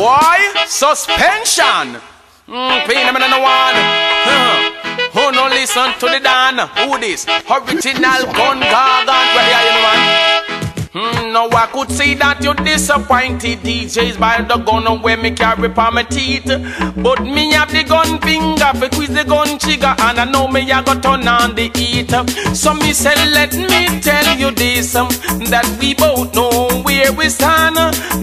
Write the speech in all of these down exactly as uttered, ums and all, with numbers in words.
boy, suspension. Mm, pay them another one. Huh. Who no listen to the Dan? Who this? Original gun gargant. Where are you, man? Hmm, now I could see that you disappointed D Js by the gun where me carry pa my teeth. But me have the gun finger, fi quiz the gun trigger, and I know me a go turn on the heat. So me say, let me tell you this, that we both know where we stand.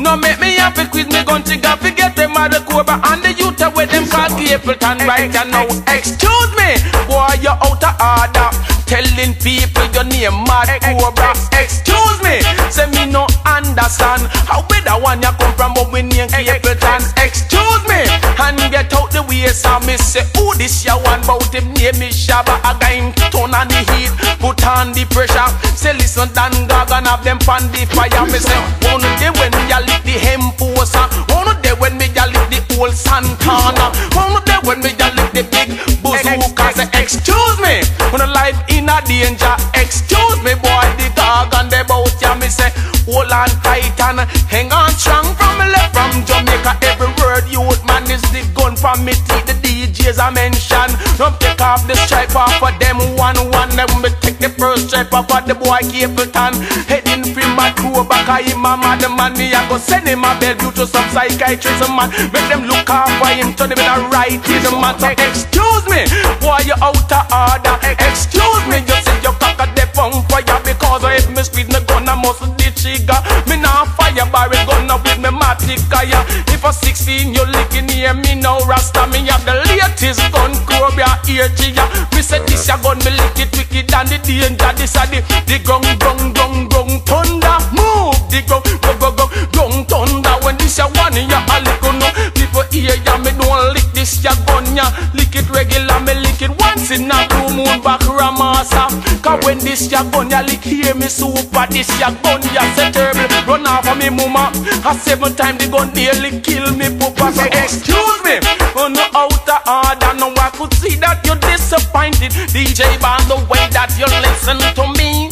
Now make me have to quiz me gun trigger, fi get them out the Cobra and the youth where them call Capleton right now. Excuse me, boy, you out of order. Telling people your name mad Cobra. Excuse me, say me no understand how with that one you come from, but we name Capleton. Excuse me, and get out the way, so me say, who this ya one bout him name is Shabba. I got him turn on the heat, put on the pressure. Say listen, Dan Gargan have them pan the fire. Me say, one day when me a lick the Hemposa, one day when me a lick the old Santana, one day when me a lick the big bazooka. Say, excuse me, when a life in a danger, excuse me boy, the dog and the boat ya. Me say, hold on tight and hang on strong from left from Jamaica. Every word you would man is the gun from me teeth. The D Js I mention, don't take off the stripe off of them one one. Then me take the first stripe off of the boy Capleton. Heading from my crew back I him a mad man. Me I go send him a Bellevue to some psychiatrist man. Make them look out for him, turn him in a right is a man. So excuse me, boy you out of order. Excuse me, you say you cock a death on fire, because if me squeeze the gun I must the trigger. Me now fire barrel gun up with me matic fire. If a sixteen you licking here, me now Rasta. Me have the latest gun Cobra ear trigger. Me say this ya gun me lick it wicked and the danger. This a the the gong gong gong gong thunder. Move the gong gong gong gong thunder. When this ya one ya a lick on no people hear ya. Me don't lick this ya gun ya, lick it regular. Me lick it once in a blue moon back Ramasa. Cause when this ya gun ya lick hear me super. This ya gun ya say terrible. Run off of me mama. A seven time the gun nearly kill me papa. Say excuse me, on the outer order. Now I could see that you're disappointed D J by the way that you listen to me.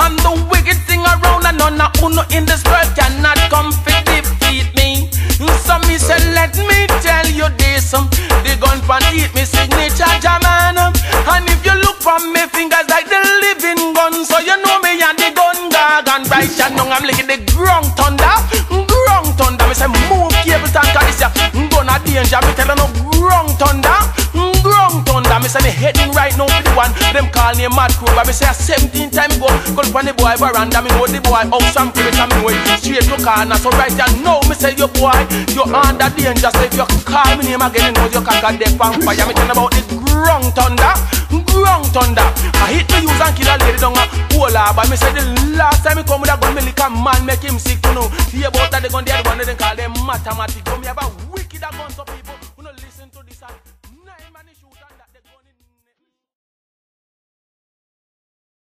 And the wicked thing around and none of uno in this world cannot come fit defeat me. So me say let me tell you this, the gun pan eat me signature jaman. And if you look from me fingers like the living gun, so you know me and the gun gargan. Right and now I'm licking the ground thunder. Ground thunder, me say move Capleton, cause this ya gonna danger. Me tell you no ground thunder. Ground thunder, me say me heading right now for the one them call me mad Cobra. Me say a seventeen time gun gun from the boy veranda. Me hold the boy out from Capleton, me way straight to corner. So right and now me say your boy you under danger. So if you call me name again, you know you can't get death on fire. Me tell about the ground thunder. Ground thunder, I hit me use and kill a lady down a cola. But me say the last time me come with a gun, me lick a man, make him sick to know. Hear about that they gun, they had one, they call them mathematics. But me have a wicked gun, so people who don't listen to this and nine man shoot and